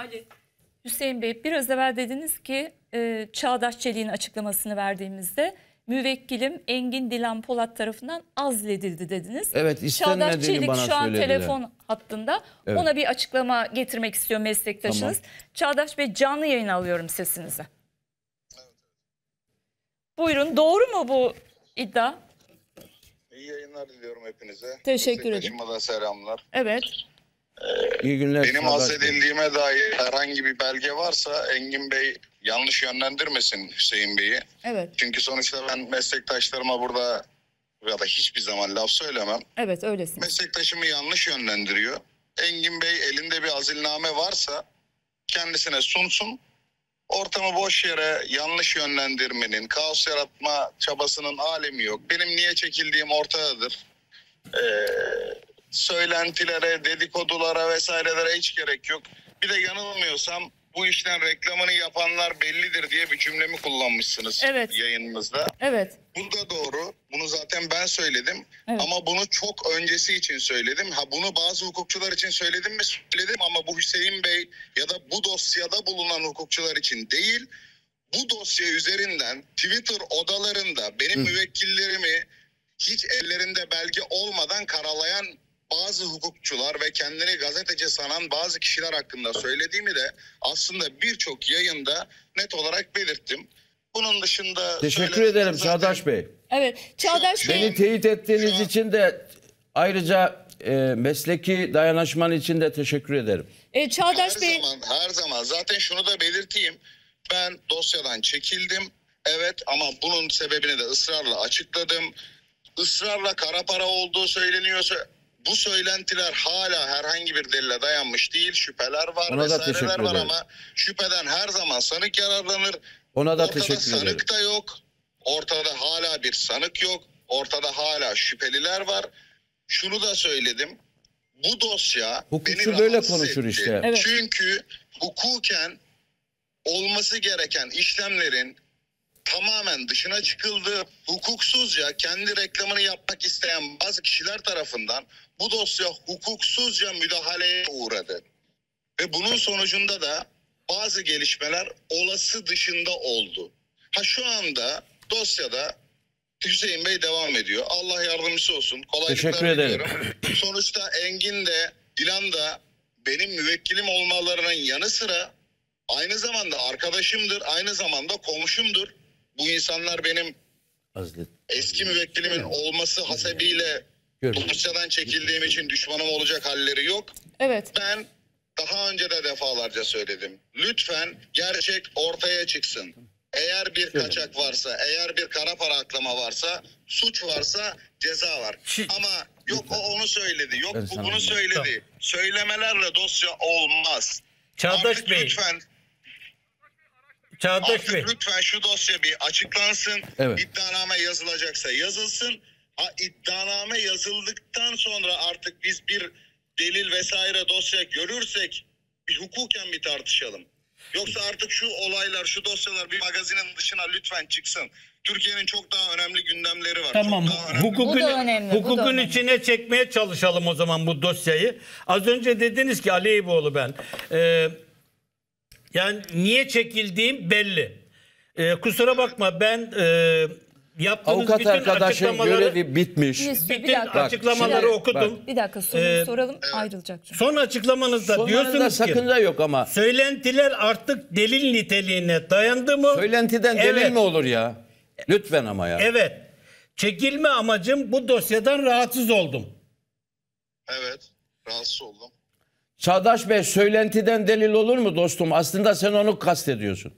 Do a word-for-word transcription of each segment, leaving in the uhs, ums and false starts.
Ali Hüseyin Bey, biraz evvel dediniz ki e, Çağdaş Çelik'in açıklamasını verdiğimizde müvekkilim Engin Dilan Polat tarafından azledildi dediniz. Evet, istenmediğini bana söylediler. Çağdaş Çelik şu an telefon hattında. Evet. Ona bir açıklama getirmek istiyor meslektaşınız. Tamam. Çağdaş Bey, canlı yayın alıyorum sesinizi. Evet. Buyurun, doğru mu bu iddia? İyi yayınlar diliyorum hepinize. Teşekkür ederim. Meslektaşıma da selamlar. Evet. Ee, İyi günler. Benim azledildiğime dair herhangi bir belge varsa Engin Bey yanlış yönlendirmesin Hüseyin Bey'i. Evet. Çünkü sonuçta ben meslektaşlarıma burada ya da hiçbir zaman laf söylemem. Evet, öylesin. Meslektaşımı yanlış yönlendiriyor. Engin Bey elinde bir azilname varsa kendisine sunsun. Ortamı boş yere yanlış yönlendirmenin, kaos yaratma çabasının alemi yok. Benim niye çekildiğim ortadadır. Ee, söylentilere, dedikodulara vesairelere hiç gerek yok. Bir de yanılmıyorsam bu işten reklamını yapanlar bellidir diye bir cümlemi kullanmışsınız, evet, yayınınızda. Evet. Bu da doğru. Bunu zaten ben söyledim. Evet. Ama bunu çok öncesi için söyledim. Ha, bunu bazı hukukçular için söyledim mi? Söyledim ama bu Hüseyin Bey ya da bu dosyada bulunan hukukçular için değil. Bu dosya üzerinden Twitter odalarında benim Hı. müvekkillerimi hiç ellerinde belge olmadan karalayan bazı hukukçular ve kendini gazeteci sanan bazı kişiler hakkında söylediğimi de aslında birçok yayında net olarak belirttim. Bunun dışında... Teşekkür ederim zaten... Çağdaş Bey. Evet, Çağdaş Bey. Beni teyit ettiğiniz Şu... için de ayrıca e, mesleki dayanışman için de teşekkür ederim. E, Çağdaş her Bey... Zaman, her zaman. Zaten şunu da belirteyim. Ben dosyadan çekildim. Evet, ama bunun sebebini de ısrarla açıkladım. Israrla kara para olduğu söyleniyorsa... Bu söylentiler hala herhangi bir delile dayanmış değil. Şüpheler var, ona vesaireler var ama şüpheden her zaman sanık yararlanır. Ona da Ortada teşekkür sanık ederim. da yok. Ortada hala bir sanık yok. Ortada hala şüpheliler var. Şunu da söyledim. Bu dosya Hukukçu beni böyle konuşur etti. işte. Evet. Çünkü hukuken olması gereken işlemlerin tamamen dışına çıkıldı. Hukuksuzca kendi reklamını yapmak isteyen bazı kişiler tarafından bu dosya hukuksuzca müdahaleye uğradı. Ve bunun sonucunda da bazı gelişmeler olası dışında oldu. Ha, şu anda dosyada Hüseyin Bey devam ediyor. Allah yardımcısı olsun. Kolaylıklar diliyorum. Sonuçta Engin de Dilan da benim müvekkilim olmalarının yanı sıra aynı zamanda arkadaşımdır, aynı zamanda komşumdur. Bu insanlar benim eski müvekkilimin olması hasebiyle dosyadan çekildiğim için düşmanım olacak halleri yok. Evet. Ben daha önce de defalarca söyledim. Lütfen gerçek ortaya çıksın. Eğer bir kaçak varsa, eğer bir kara para aklama varsa, suç varsa ceza var. Ama yok o onu söyledi, yok bu bunu söyledi. Söylemelerle dosya olmaz. Çağdaş Bey. Lütfen. Çağdaş Artık Bey. lütfen şu dosya bir açıklansın. Evet. İddianame yazılacaksa yazılsın. Ha, iddianame yazıldıktan sonra artık biz bir delil vesaire dosya görürsek bir hukuken bir tartışalım. Yoksa artık şu olaylar, şu dosyalar bir magazinin dışına lütfen çıksın. Türkiye'nin çok daha önemli gündemleri var. Tamam. Hukukun, önemli, hukukun içine çekmeye çalışalım o zaman bu dosyayı. Az önce dediniz ki Ali Eyüboğlu ben... Ee, Yani niye çekildiğim belli. Ee, kusura bakma ben e, yaptığınız avukat arkadaşın görevi bitmiş. Yes, bütün dakika, açıklamaları bak, okudum. Bak. Bir dakika soruyu ee, soralım ayrılacak. Çünkü. Son açıklamanızda Sonlarında diyorsunuz sakınca ki. sakınca yok ama. Söylentiler artık delil niteliğine dayandı mı? Söylentiden evet. delil mi olur ya? Lütfen ama ya. Evet. Çekilme amacım bu dosyadan rahatsız oldum. Evet. Rahatsız oldum. Çağdaş Bey, söylentiden delil olur mu dostum? Aslında sen onu kastediyorsun.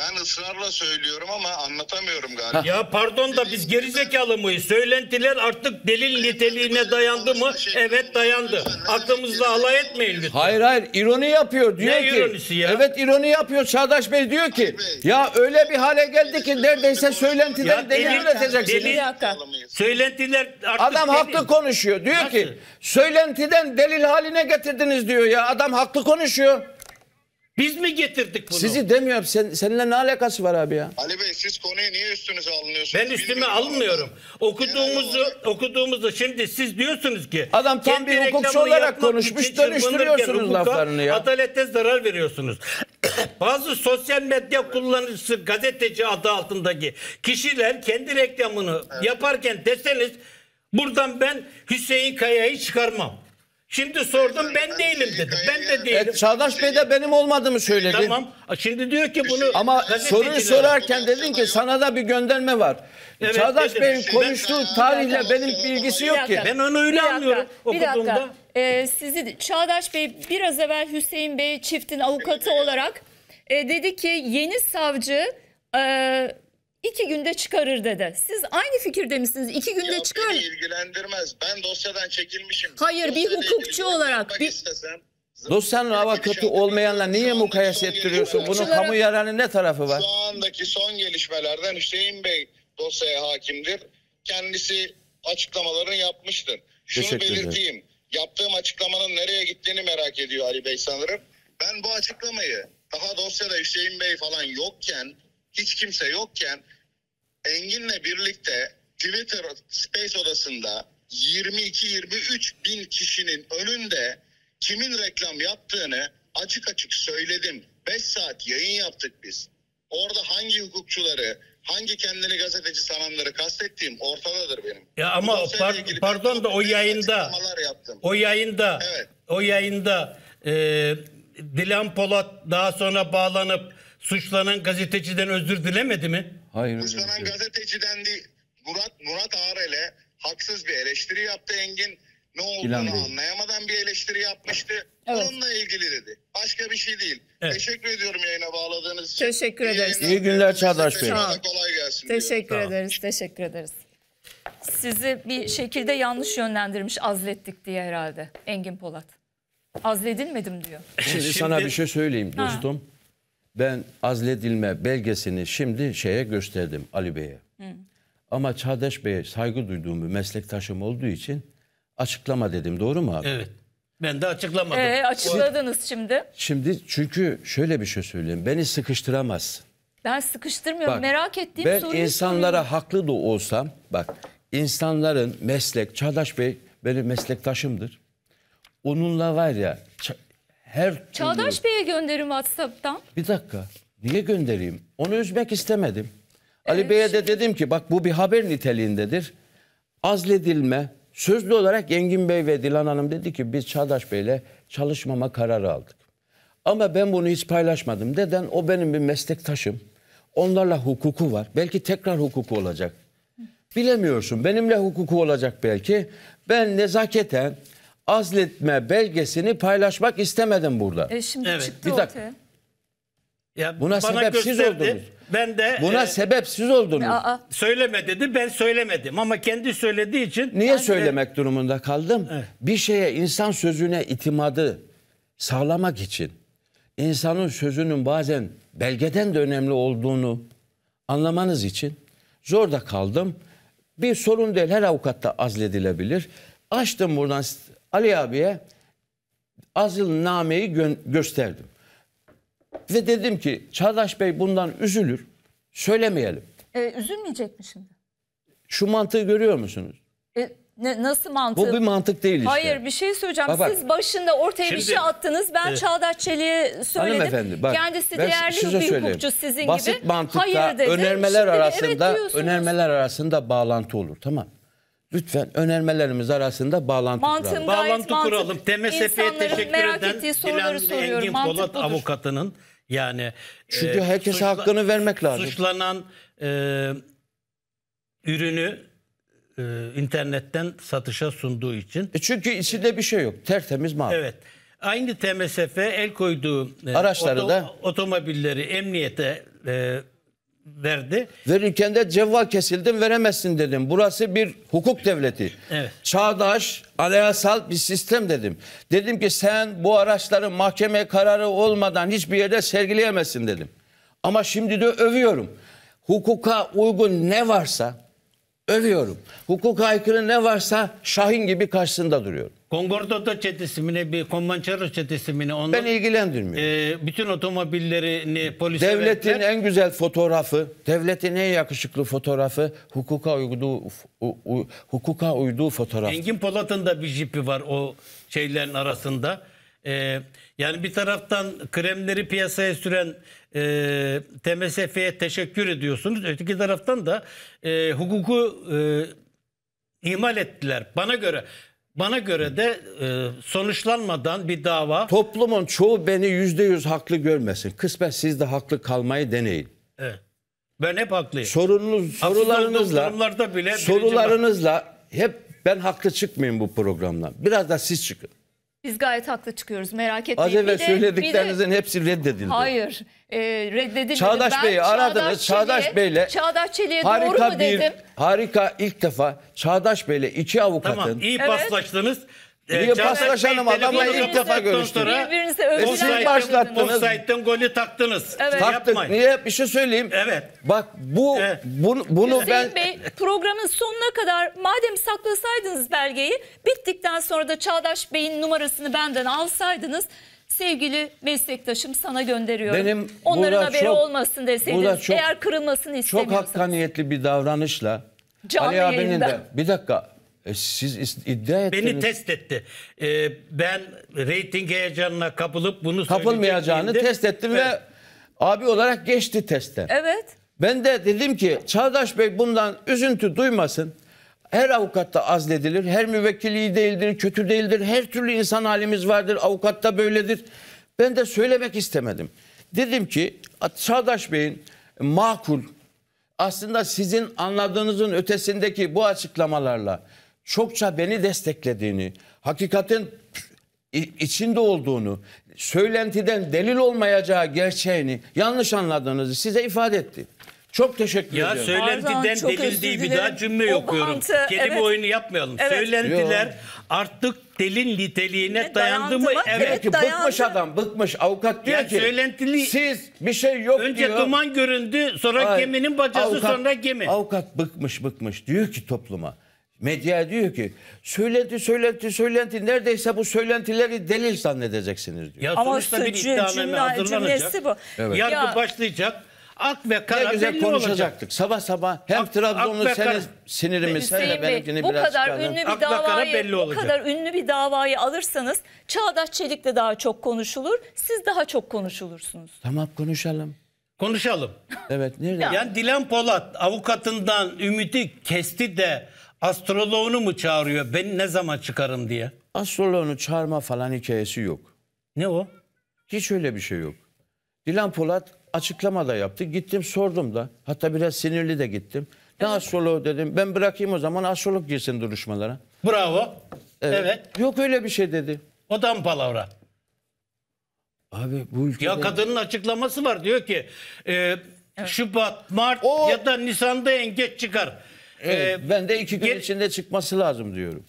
Ben ısrarla söylüyorum ama anlatamıyorum galiba. Ya pardon da biz gerizekalı mıyız? Söylentiler artık delil niteliğine dayandı mı? Evet, dayandı. Aklımızda alay etmeyin lütfen. Hayır hayır, ironi yapıyor. Diyor ne ki, ironisi ya? Evet, ironi yapıyor. Çağdaş Bey diyor ki ya öyle bir hale geldi ki neredeyse söylentiden delil üreteceksiniz. Delil, söylentiler artık Adam delil. haklı konuşuyor. Diyor Nasıl? ki söylentiden delil haline getirdiniz diyor ya. Adam haklı konuşuyor. Biz mi getirdik bunu? Sizi demiyorum. Sen, seninle ne alakası var abi ya? Ali Bey, siz konuyu niye üstünüze alınıyorsunuz? Ben üstüme almıyorum. Okuduğumuzu, okuduğumuzu şimdi siz diyorsunuz ki adam tam bir hukukçu olarak konuşmuş, dönüştürüyorsunuz laflarını ya. Adalete zarar veriyorsunuz. Bazı sosyal medya kullanıcısı, gazeteci adı altındaki kişiler kendi reklamını evet. yaparken deseniz buradan ben Hüseyin Kaya'yı çıkarmam. Şimdi sordum, ben değilim dedi. Ben de değilim. E, Çağdaş Bey de benim olmadığımı söyledi. Tamam. Şimdi diyor ki bunu... Ama soruyu sorarken dedin ki sana da bir gönderme var. Evet, Çağdaş Bey'in konuştuğu tarihle benim bilgisi yok ki. Ben onu öyle anlıyorum okuduğumda. Ee, sizi Çağdaş Bey biraz evvel Hüseyin Bey çiftin avukatı olarak e, dedi ki yeni savcı... E, İki günde çıkarır dedi. Siz aynı fikirde misiniz? İki günde ya çıkar. Beni ilgilendirmez. Ben dosyadan çekilmişim. Hayır, dosya bir hukukçu olarak. Bir... Istesem, dosyanın avukatı olmayanla niye mukayese ettiriyorsun? Bunun kamu yararının ne tarafı var? Şu andaki son gelişmelerden Hüseyin Bey dosyaya hakimdir. Kendisi açıklamalarını yapmıştır. Şunu belirteyim. Yaptığım açıklamanın nereye gittiğini merak ediyor Ali Bey sanırım. Ben bu açıklamayı daha dosyada Hüseyin Bey falan yokken, hiç kimse yokken Engin'le birlikte Twitter Space odasında yirmi iki yirmi üç bin kişinin önünde kimin reklam yaptığını açık açık söyledim. beş saat yayın yaptık biz. Orada hangi hukukçuları, hangi kendini gazeteci sananları kastettiğim ortadadır benim. Ya ama par pardon da o yayında o yayında evet. o yayında e, Dilan Polat daha sonra bağlanıp suçlanan gazeteciden özür dilemedi mi? Hayır. Suçlanan gazeteciden değil. Murat, Murat Ağrel'e haksız bir eleştiri yaptı Engin. Ne olduğunu anlayamadan bir eleştiri yapmıştı. Evet. Onunla ilgili dedi. Başka bir şey değil. Evet. Teşekkür ediyorum yayına bağladığınız için. Teşekkür ederiz. İyi günler Çağdaş Bey. Kolay gelsin. Teşekkür diyorum. ederiz. Teşekkür ederiz. Sizi bir şekilde yanlış yönlendirmiş, azlettik diye herhalde Engin Polat. Azledilmedim diyor. Şimdi, Şimdi... sana bir şey söyleyeyim dostum. Ha. Ben azledilme belgesini şimdi şeye gösterdim, Ali Bey'e. Ama Çağdaş Bey'e saygı duyduğum bir meslektaşım olduğu için açıklama dedim. Doğru mu abi? Evet. Ben de açıklamadım. Ee, açıkladınız şimdi. Şimdi çünkü şöyle bir şey söyleyeyim. Beni sıkıştıramazsın. Ben sıkıştırmıyorum. Bak, merak ettiğim ben soruyu Ben insanlara sorayım. haklı da olsam, bak insanların meslek, Çağdaş Bey benim meslektaşımdır. Onunla var ya... Her Çağdaş Bey'e gönderim WhatsApp'tan. Bir dakika. Niye göndereyim? Onu üzmek istemedim. Evet. Ali Bey'e de dedim ki bak bu bir haber niteliğindedir. Azledilme. Sözlü olarak Engin Bey ve Dilan Hanım dedi ki biz Çağdaş Bey'le çalışmama kararı aldık. Ama ben bunu hiç paylaşmadım. Neden? O benim bir meslektaşım. Onlarla hukuku var. Belki tekrar hukuku olacak. Bilemiyorsun. Benimle hukuku olacak belki. Ben nezaketen... azletme belgesini paylaşmak istemedim burada. E şimdi evet. çıktı bir dakika. Ya buna sebepsiz oldunuz. Ben de buna e, sebepsiz oldunuz. Aa. Söyleme dedi, ben söylemedim ama kendi söylediği için niye ben söylemek de... durumunda kaldım? Evet. Bir şeye, insan sözüne itimadı sağlamak için insanın sözünün bazen belgeden de önemli olduğunu anlamanız için zor da kaldım. Bir sorun değil, her avukatta azledilebilir. Açtım buradan Ali abiye azilnameyi gö gösterdim. Ve dedim ki Çağdaş Bey bundan üzülür. Söylemeyelim. Ee, üzülmeyecek mi şimdi? Şu mantığı görüyor musunuz? Ee, ne, nasıl mantık? Bu bir mantık değil işte. Hayır, bir şey söyleyeceğim. Bak, bak. Siz başında ortaya şimdi, bir şey attınız. Ben e, Çağdaş Çelik'e söyledim. Bak, kendisi değerli bir söyleyeyim. hukukçu sizin Basit gibi. Basit mantıkta dedi, önermeler, arasında, evet önermeler arasında bağlantı olur. Tamam. Lütfen önermelerimiz arasında bağlantı Mantım kuralım. Bağlantı mantık. kuralım. T M S F'ye teşekkür merak eden Dilan Engin Polat budur. avukatının yani... Çünkü e, herkese suçla, hakkını vermek lazım. Suçlanan e, ürünü e, internetten satışa sunduğu için. E çünkü içinde bir şey yok. Tertemiz mal. Evet. Aynı T M S F'ye el koyduğu e, araçları oto, da otomobilleri emniyete e, verdi. Verirken de cevval kesildim, veremezsin dedim. Burası bir hukuk devleti. Evet. Çağdaş, anayasal bir sistem dedim. Dedim ki sen bu araçları mahkeme kararı olmadan hiçbir yerde sergileyemezsin dedim. Ama şimdi de övüyorum. Hukuka uygun ne varsa övüyorum. Hukuka aykırı ne varsa Şahin gibi karşısında duruyorum. Concordato çetesi mi bir Comanchero çetesi mi ne? Ben ilgilendirmiyorum. E, bütün otomobillerini polise devletin verdiler. En güzel fotoğrafı, devletin en yakışıklı fotoğrafı hukuka uyduğu hukuka uyduğu fotoğraf. Engin Polat'ın da bir jipi var o şeylerin arasında. E, yani bir taraftan kremleri piyasaya süren e, T M S F'ye teşekkür ediyorsunuz. Öteki taraftan da e, hukuku e, ihmal ettiler. Bana göre Bana göre de e, sonuçlanmadan bir dava... Toplumun çoğu beni yüzde yüz haklı görmesin. Kısmen siz de haklı kalmayı deneyin. Evet. Ben hep haklıyım. Sorununuz, sorularınızla, bile sorularınızla hep ben haklı çıkmayayım bu programdan. Biraz da siz çıkın. Biz gayet haklı çıkıyoruz, merak etmeyin. Az evvel söylediklerinizin de, hepsi reddedildi. Hayır, e, reddedilmedi. Çağdaş ben Bey'i aradınız. Çağdaş, Çağdaş Bey'le Çağdaş Çelik'e doğru mu bir, dedim? Harika, ilk defa Çağdaş Bey'le iki avukatın. Tamam, iyi paslaştınız. Evet. İyi paslaşanım, adamla ilk defa görüştüm. Birbirinize övgüler. Offside'den golü taktınız. Evet. Taktık. Yapmayın. Niye? Bir şey söyleyeyim. Evet. Bak bu, evet. bunu, bunu ben... Bey, programın sonuna kadar madem saklasaydınız belgeyi, bittikten sonra da Çağdaş Bey'in numarasını benden alsaydınız, sevgili meslektaşım sana gönderiyorum. Benim onların haberi çok, olmasın deseydiniz, çok, eğer kırılmasını istemiyorsanız. Çok hakkaniyetli bir davranışla. Canlı Ali yayında. Abinin de, bir dakika. Siz iddia ettiniz. Beni test etti. Ee, ben reyting heyecanına kapılıp bunu kapılmayacağını test ettim, evet. Ve abi olarak geçti testten. Evet. Ben de dedim ki Çağdaş Bey bundan üzüntü duymasın. Her avukat da azledilir. Her müvekkil iyi değildir, kötü değildir. Her türlü insan halimiz vardır. Avukat da böyledir. Ben de söylemek istemedim. Dedim ki Çağdaş Bey'in makul, aslında sizin anladığınızın ötesindeki bu açıklamalarla çokça beni desteklediğini, hakikatin içinde olduğunu, söylentiden delil olmayacağı gerçeğini, yanlış anladığınızı size ifade etti. Çok teşekkür ya ediyorum. Ya söylentiden delil diye bir daha cümle o okuyorum. Bantı, kelime evet. oyunu yapmayalım. Evet. Söylentiler Yo. artık delil niteliğine evet, dayandı mı? Evet, evet ki bıkmış adam, bıkmış. Avukat diyor ya ki söylentili... siz bir şey yok Önce diyor. Önce duman göründü, sonra Hayır. geminin bacası, avukat, sonra gemi. Avukat bıkmış bıkmış diyor ki topluma. Medya diyor ki söylenti söylenti söylenti neredeyse bu söylentileri delil zannedeceksiniz diyor. Ya sonuçta bir iddianame hazırlanacak. Evet. Yargı ya. başlayacak. Ak ve kara güzel konuşacaktık. Olacak. Sabah sabah hem ak, Trabzonlu ak senin sinirimiz sen de benimkini bu biraz kadar ünlü bir davayı, bu olacak. kadar ünlü bir davayı alırsanız Çağdaş Çelik'le daha çok konuşulur. Siz daha çok konuşulursunuz. Tamam konuşalım. Konuşalım. Evet nerede? Yani. yani Dilan Polat avukatından ümidi kesti de astroloğunu mu çağırıyor? Ben ne zaman çıkarım diye. Astroloğunu çağırma falan hikayesi yok. Ne o? Hiç öyle bir şey yok. Dilan Polat açıklama da yaptı. Gittim sordum da. Hatta biraz sinirli de gittim. Ne evet. astroloğu dedim. Ben bırakayım o zaman astrolog girsin duruşmalara. Bravo. Evet. evet. Yok öyle bir şey dedi. O da mı palavra? Abi bu ülkede... Ya kadının açıklaması var. Diyor ki e, Şubat, Mart o... ya da Nisan'da en geç çıkar. Evet, ee, ben de iki gün e içinde çıkması lazım diyorum.